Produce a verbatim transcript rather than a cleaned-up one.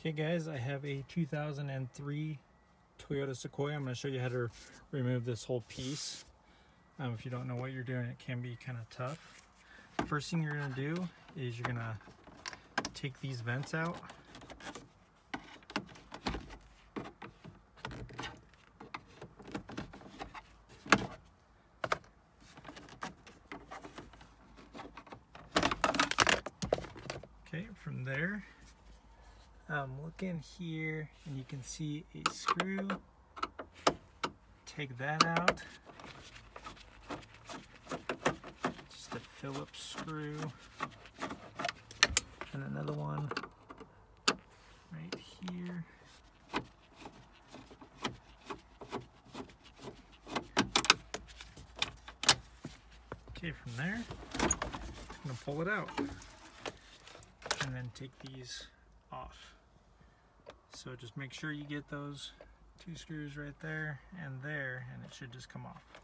Okay guys, I have a two thousand three Toyota Sequoia. I'm going to show you how to remove this whole piece. Um, if you don't know what you're doing, it can be kind of tough. The first thing you're going to do is you're going to take these vents out. Okay, from there, Um, look in here and you can see a screw. Take that out. Just a Phillips screw. And another one right here. Okay, from there, I'm gonna pull it out. And then take these off. So just make sure you get those two screws right there and there, and it should just come off.